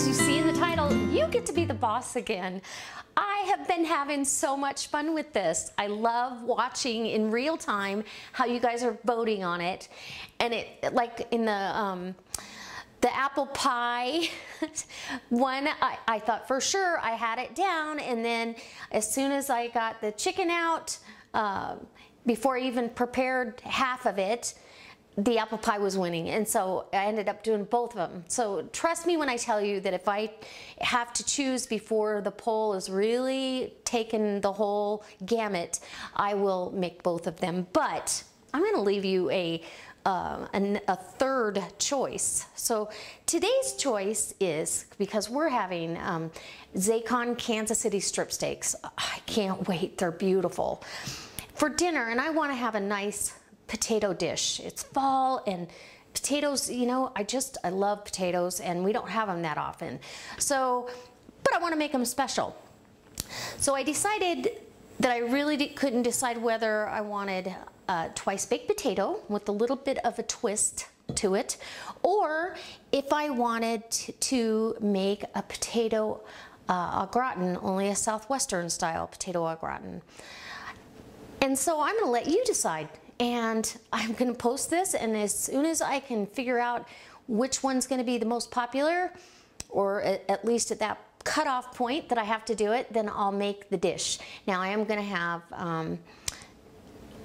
as you see in the title, you get to be the boss again. I have been having so much fun with this. I love watching in real time how you guys are voting on it. And it, like in the apple pie one, I thought for sure I had it down. And then as soon as I got the chicken out, before I even prepared half of it, the apple pie was winning, and so I ended up doing both of them. So trust me when I tell you that if I have to choose before the poll is really taken the whole gamut, I will make both of them. But I'm going to leave you a third choice. So today's choice is, because we're having Zaycon Kansas City strip steaks. I can't wait. They're beautiful for dinner, and I want to have a nice potato dish. It's fall and potatoes, you know, I love potatoes, and we don't have them that often. So, but I want to make them special. So I decided that I really couldn't decide whether I wanted a twice baked potato with a little bit of a twist to it, or if I wanted to make a potato au gratin, only a Southwestern style potato au gratin. And so I'm gonna let you decide. And I'm gonna post this, and as soon as I can figure out which one's gonna be the most popular, or at least at that cutoff point that I have to do it, then I'll make the dish. Now I am gonna have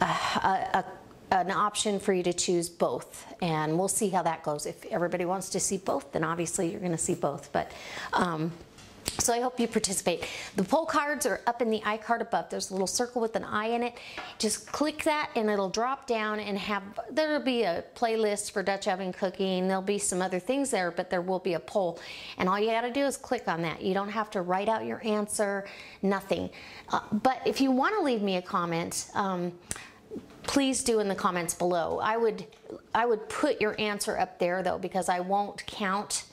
an option for you to choose both, and we'll see how that goes. If everybody wants to see both, then obviously you're gonna see both, but so I hope you participate. The poll cards are up in the iCard above. There's a little circle with an I in it. Just click that and it'll drop down and have, there'll be a playlist for Dutch oven cooking. There'll be some other things there, but there will be a poll. And all you gotta do is click on that. You don't have to write out your answer, nothing. But if you wanna leave me a comment, please do in the comments below. I would put your answer up there though, because I won't count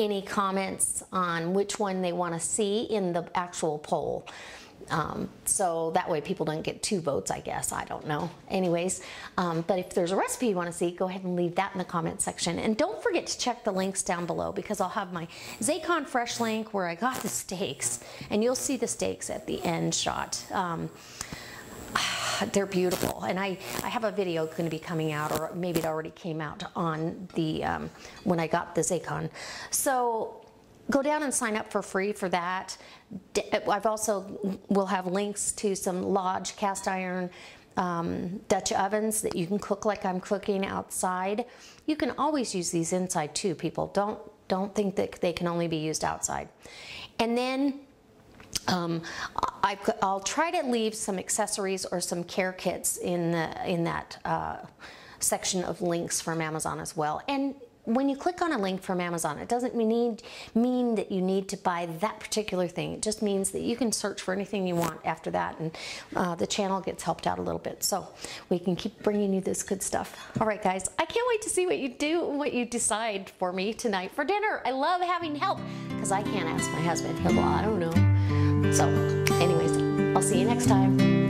any comments on which one they want to see in the actual poll. So that way people don't get two votes, I guess. I don't know. Anyways, but if there's a recipe you want to see, go ahead and leave that in the comment section. And don't forget to check the links down below, because I'll have my Zaycon Fresh link where I got the steaks, and you'll see the steaks at the end shot. They're beautiful, and I have a video going to be coming out, or maybe it already came out on the when I got the Zaycon. So go down and sign up for free for that. I've also will have links to some Lodge cast iron Dutch ovens that you can cook like I'm cooking outside. You can always use these inside too, people. Don't think that they can only be used outside. And then I'll try to leave some accessories or some care kits in that section of links from Amazon as well. And when you click on a link from Amazon, it doesn't mean that you need to buy that particular thing. It just means that you can search for anything you want after that, and the channel gets helped out a little bit, so we can keep bringing you this good stuff. All right, guys, I can't wait to see what you do, what you decide for me tonight for dinner. I love having help, because I can't ask my husband. Well, I don't know. So anyways, I'll see you next time.